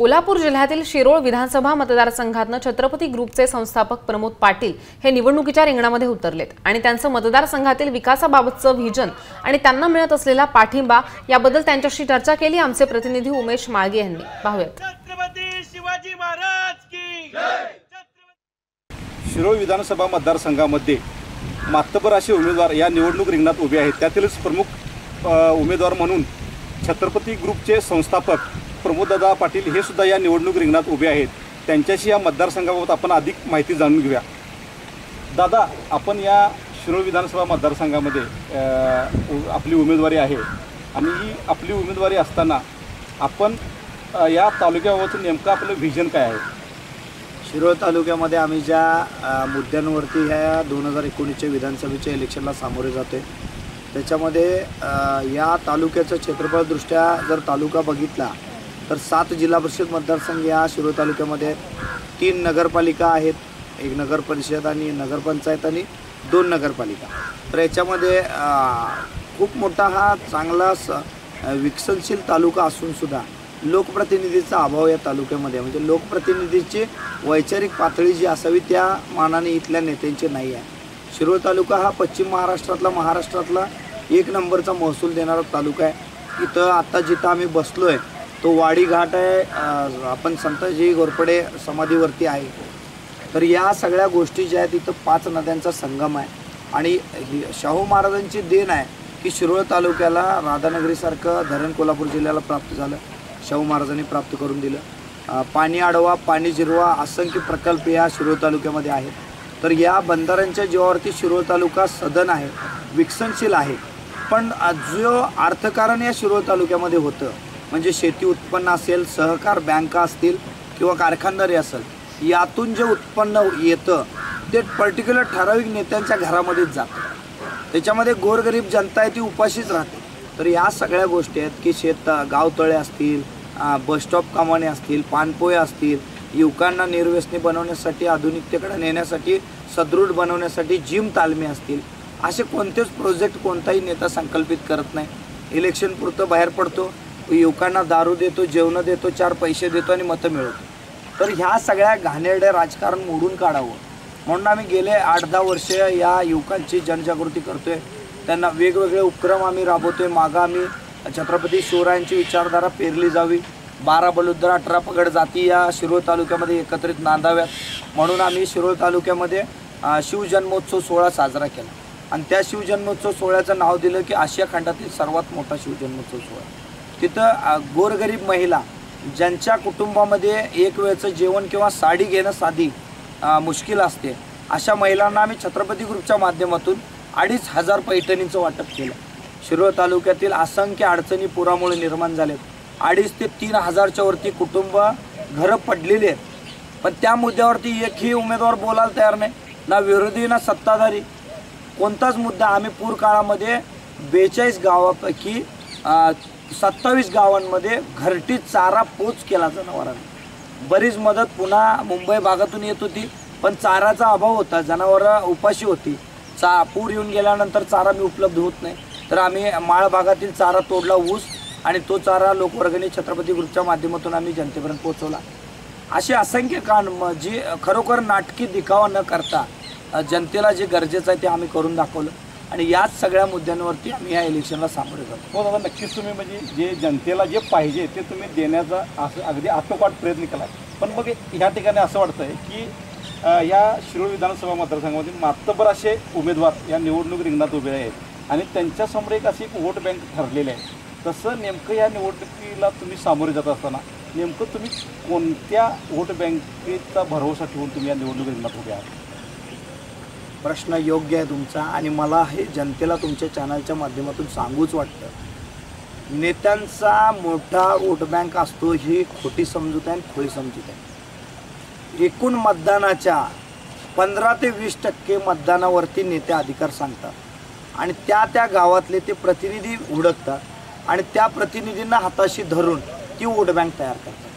कोल्हापूर जिल्ह्यातील शिरोळ विधानसभा मतदारसंघातून छत्रपती ग्रुपचे संस्थापक प्रमोद पाटील हे निवडणुकीच्या रिंगणामध्ये उतरलेत आणि त्यांचं मतदारसंघातील विकासाबाबतचं व्हिजन आणि त्यांना मिळत असलेला पाठिंबा याबद्दल त्यांच्याशी चर्चा केली आमचे प्रतिनिधी उमेश माळगे यांनी पाहूयात। छत्रपती शिवाजी महाराज की जय। शिरोळ विधानसभा मतदारसंघामध्ये मातबर असे उमेदवार या निवडणूक रिंगणात उभे आहेत। त्यातीलच प्रमुख उमेदवार म्हणून छत्रपती ग्रुपचे संस्थापक प्रमोददादा पाटील हे सुद्धा या निवडणूक रिंगणात उभे आहेत। त्यांच्याशी या मतदारसंघाबाबत आपण अधिक माहिती जाणून घेऊया। दादा, आपण या शिरोळ विधानसभा मतदारसंघामध्ये आपली उमेदवारी आहे आणि ही आपली उमेदवारी असताना आपण या तालुक्याबाबत नेमकं आपलं व्हिजन काय आहे? शिरोळ तालुक्यामध्ये आम्ही ज्या मुद्द्यांवरती ह्या 2019च्या विधानसभेच्या इलेक्शनला सामोरे जातो आहे त्याच्यामध्ये या तालुक्याचं क्षेत्रफळदृष्ट्या जर तालुका बघितला तर 7 जिल्हा परिषद मतदारसंघ या शिरोळ तालुक्यामध्ये आहेत। 3 नगरपालिका आहेत, 1 नगर परिषद आणि नगरपंचायत आणि 2 नगरपालिका। तर याच्यामध्ये खूप मोठा हा चांगला विकसनशील तालुका असूनसुद्धा लोकप्रतिनिधीचा अभाव या तालुक्यामध्ये, म्हणजे लोकप्रतिनिधीची वैचारिक पातळी जी असावी त्या मानाने इथल्या नेत्यांची नाही आहे। शिरोळ तालुका हा पश्चिम महाराष्ट्रातला 1 नंबरचा महसूल देणारा तालुका आहे। इथं आत्ता जिथं आम्ही बसलो आहे तो वाडी घाट आहे, आपण संताजी घोरपडे समाधीवरती आहे। तर या सगळ्या गोष्टी ज्या आहेत इथं 5 नद्यांचा संगम आहे आणि शाहू महाराजांची देण आहे की शिरोळ तालुक्याला राधानगरीसारखं धरण कोल्हापूर जिल्ह्याला प्राप्त झालं, शाहू महाराजांनी प्राप्त करून दिलं। पाणी अडवा पाणी जिरवा असंख्य प्रकल्प या शिरोळ तालुक्यामध्ये आहेत। तर या बंधाऱ्यांच्या जीवावरती शिरोळ तालुका सदन आहे, विकसनशील आहे। पण जो अर्थकारण या शिरोळ तालुक्यामध्ये होतं म्हणजे शेती उत्पन्न असेल, सहकार बँका असतील किंवा कारखानदारी असेल, यातून जे उत्पन्न येतं ते पर्टिक्युलर ठराविक नेत्यांच्या घरामध्येच जातं। त्याच्यामध्ये गोरगरीब जनता आहे ती उपाशीच राहते। तर या सगळ्या गोष्टी आहेत की गावतळे असतील, बसस्टॉप कामाने असतील, पाणपोळे असतील, युवकांना निर्व्यसनी बनवण्यासाठी आधुनिकतेकडे नेण्यासाठी सदृढ बनवण्यासाठी जिम तालमी असतील, असे कोणतेच प्रोजेक्ट कोणताही नेता संकल्पित करत नाही। इलेक्शनपुरतं बाहेर पडतो, युवकांना दारू देतो, जेवणं देतो, 4 पैसे देतो आणि मतं मिळवतो। तर ह्या सगळ्या घाणेरड्या राजकारण मोडून काढावं म्हणून आम्ही गेले 8-10 वर्ष या युवकांची जनजागृती करतो आहे, त्यांना वेगवेगळे उपक्रम आम्ही राबवतो आहे। मागं आम्ही छत्रपती शिवरायांची विचारधारा पेरली जावी, 12 बलुद्र 18 पगड जाती या शिरोळ तालुक्यामध्ये एकत्रित नांदाव्यात म्हणून आम्ही शिरोळ तालुक्यामध्ये शिवजन्मोत्सव सोहळा साजरा केला आणि त्या शिवजन्मोत्सव सोहळ्याचं नाव दिलं की आशिया खंडातील सर्वात मोठा शिवजन्मोत्सव सोहळा। तिथं गोरगरीब महिला ज्यांच्या कुटुंबामध्ये एक वेळचं जेवण किंवा साडी घेणं मुश्किल असते अशा महिलांना आम्ही छत्रपती ग्रुपच्या माध्यमातून 2500 पैठणींचं वाटप केलं। शिरोळ तालुक्यातील असंख्य अडचणी पुरामुळे निर्माण झाल्यात, 2500 ते 3000च्या वरती कुटुंब घरं पडलेली आहेत। पण त्या मुद्द्यावरती एकही उमेदवार बोलायला तयार नाही, ना विरोधी ना सत्ताधारी, कोणताच मुद्दा। आम्ही पूर काळामध्ये 42 गावापैकी 27 गावांमध्ये घरटी चारा पोच केला जनावरांना। बरीच मदत पुन्हा मुंबई भागातून येत होती पण चाराचा अभाव होता, जनावरं उपाशी होती, पूर येऊन गेल्यानंतर चारा मी उपलब्ध होत नाही। तर आम्ही माळ भागातील चारा तोडला, ऊस, आणि तो चारा लोकवर्गणी छत्रपती ग्रुपच्या माध्यमातून आम्ही जनतेपर्यंत पोचवला। असे असंख्य काम जी खरोखर नाटकी दिखावा न करता जनतेला जे गरजेचं आहे ते आम्ही करून दाखवलं आणि याच सगळ्या मुद्द्यांवरती आम्ही या इलेक्शनला सामोरे जातो। हो दादा, नक्कीच तुम्ही म्हणजे जे जनतेला जे पाहिजे ते तुम्ही देण्याचा असं अगदी आटोपाट प्रयत्न केला। पण मग ह्या ठिकाणी असं वाटतं आहे की या शिरोळ विधानसभा मतदारसंघामध्ये मातबर असे उमेदवार या निवडणूक रिंगणात उभे आहेत आणि त्यांच्यासमोर एक अशी वोट बँक ठरलेली आहे। तसं नेमकं या निवडणुकीला तुम्ही सामोरे जात असताना नेमकं तुम्ही कोणत्या वोट बँकेचा भरवसा ठेवून तुम्ही या निवडणूक रिंगणात उभे आहात? प्रश्न योग्य आहे तुमचा आणि मला हे जनतेला तुमच्या चॅनलच्या माध्यमातून सांगूच वाटतं। नेत्यांचा मोठा वोट बँक असतो ही खोटी समजूत आहे, खोळी समजूत आहे। एकूण मतदानाच्या 15 ते 20% मतदानावरती नेते अधिकार सांगतात आणि त्या गावातले ते प्रतिनिधी उडकतात आणि त्या प्रतिनिधींना हाताशी धरून ती वोट बँक तयार करतात।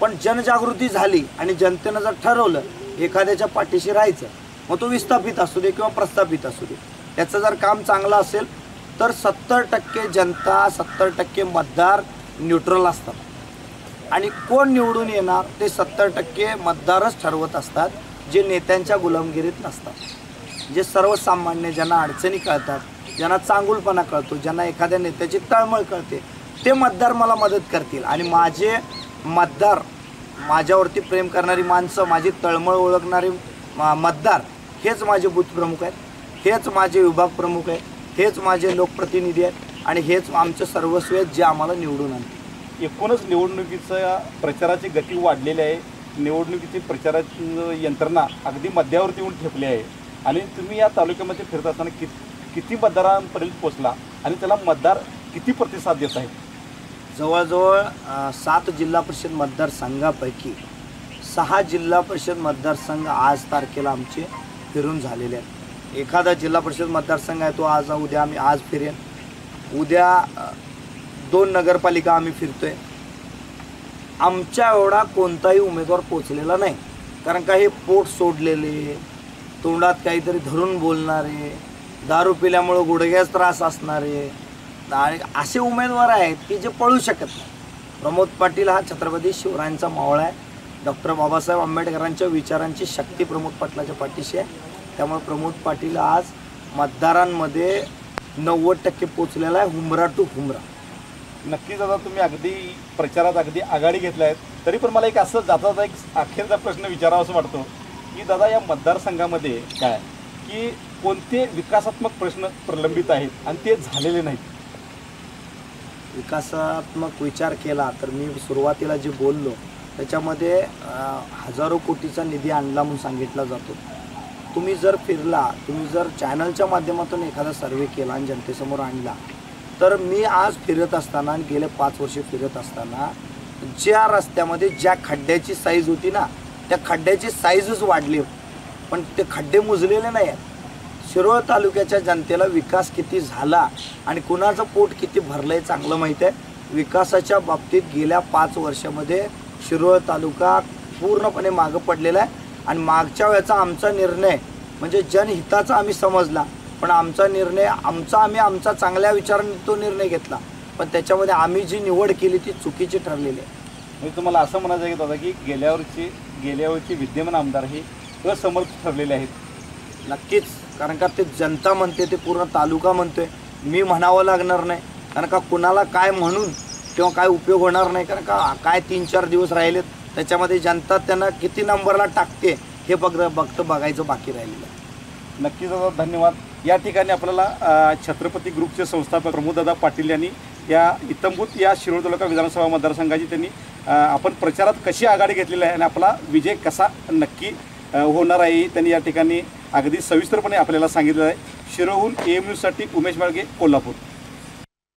पण जनजागृती झाली आणि जनतेनं जर ठरवलं एखाद्याच्या पाठीशी राहायचं, मग तो विस्थापित असू दे किंवा प्रस्थापित असू दे, याचं जर काम चांगलं असेल तर 70% जनता 70% मतदार न्यूट्रल असतात। आणि कोण निवडून येणार ते 70% मतदारच ठरवत असतात, जे नेत्यांच्या गुलामगिरीत नसतात, जे सर्वसामान्य ज्यांना अडचणी कळतात, ज्यांना चांगुलपणा कळतो, ज्यांना एखाद्या नेत्याची तळमळ कळते, ते मतदार मला मदत करतील. आणि माझे मतदार, माझ्यावरती प्रेम करणारी माणसं, माझी तळमळ ओळखणारी मतदार हेच माझे बूथप्रमुख आहेत, हेच माझे विभागप्रमुख आहेत, हेच माझे लोकप्रतिनिधी आहेत आणि हेच आमचं सर्वस्व आहेत जे आम्हाला निवडून आणते. एकूणच निवडणुकीचा प्रचाराची गती वाढलेली आहे, निवडणुकीची प्रचाराची यंत्रणा अगदी मध्यावरती येऊन ठेपली आहे. आणि तुम्ही या तालुक्यामध्ये फिरत असताना किती मतदारांपर्यंत पोचला आणि त्याला मतदार किती प्रतिसाद देत आहेत? जवळजवळ 7 जिल्हा परिषद मतदारसंघापैकी 6 जिल्हा परिषद मतदारसंघ आज तारखेला आमचे फिरून झालेले आहेत. एखादा जिल्हा परिषद मतदारसंघ आहे तो आज, उद्या आम्ही आज फिरेन, उद्या 2 नगरपालिका आम्ही फिरतोय. आमच्या एवढा कोणताही उमेदवार पोचलेला नाही, कारण का हे पोट सोडलेले, तोंडात काहीतरी धरून बोलणारे, दारू पिल्यामुळं गुडघ्यास त्रास असणारे आणि असे उमेदवार आहेत की जे पळू शकत नाही. प्रमोद पाटील हा छत्रपती शिवरायांचा मावळा आहे, डॉक्टर बाबासाहेब आंबेडकरांच्या विचारांची शक्ती प्रमोद पाटलाच्या पाठीशी आहे. त्यामुळे प्रमोद पाटील आज मतदारांमध्ये 90% पोचलेला आहे, हुमरा टू हुमरा. नक्कीच आता तुम्ही अगदी प्रचारात अगदी आघाडी घेतला आहे, तरी पण मला एक असं दादाचा एक अखेरचा प्रश्न विचारावा असं वाटतो की दादा, या मतदारसंघामध्ये काय की कोणते विकासात्मक प्रश्न प्रलंबित आहेत आणि ते झालेले नाहीत? विकासात्मक विचार केला तर मी सुरुवातीला जे बोललो त्याच्यामध्ये हजारो कोटीचा निधी आणला म्हणून सांगितला जातो. तुम्ही जर फिरला, तुम्ही जर चॅनलच्या माध्यमातून एखादा सर्वे केला आणि जनतेसमोर आणला, तर मी आज फिरत असताना आणि गेले 5 वर्ष फिरत असताना ज्या रस्त्यामध्ये ज्या खड्ड्याची साईज होती ना, त्या खड्ड्याची साईजच वाढली, पण ते खड्डे मुजलेले नाही आहेत. शिरोळ तालुक्याच्या जनतेला विकास किती झाला आणि कुणाचं पोट किती भरलं आहे चांगलं माहीत आहे. विकासाच्या बाबतीत गेल्या 5 वर्षामध्ये शिरोळ तालुका पूर्णपणे मागं पडलेला आहे. आणि मागच्या वेळेचा आमचा निर्णय म्हणजे जनहिताचा आम्ही समजला, पण आमचा निर्णय आमचा चांगल्या विचाराने तो निर्णय घेतला, पण त्याच्यामध्ये आम्ही जी निवड केली ती चुकीची ठरलेली आहे. म्हणजे तुम्हाला असं म्हणायचं आहे की दादा की गेल्यावरचे विद्यमान आमदार हे असमर्थ ठरलेले आहेत? नक्कीच, कारण का ते जनता म्हणते, ते पूर्ण तालुका म्हणतोय, मी म्हणावं लागणार नाही, कारण का कुणाला काय म्हणून किंवा काय उपयोग होणार नाही. कारण का काय 3-4 दिवस राहिलेत त्याच्यामध्ये जनता त्यांना किती नंबरला टाकते हे बघायचं बाकी राहिलेलं आहे. नक्कीच दादा धन्यवाद. या ठिकाणी आपल्याला छत्रपती ग्रुपचे संस्थापक प्रमोददादा पाटील यांनी या इतंभूत या शिरोळ तालुका विधानसभा मतदारसंघाची त्यांनी आपण प्रचारात कशी आघाडी घेतलेली आहे आणि आपला विजय कसा नक्की होणार आहे त्यांनी या ठिकाणी अगदी सविस्तरपणे आपल्याला सांगितलं आहे. शिरोळहून AM न्यूजसाठी उमेश बाळगे, कोल्हापूर.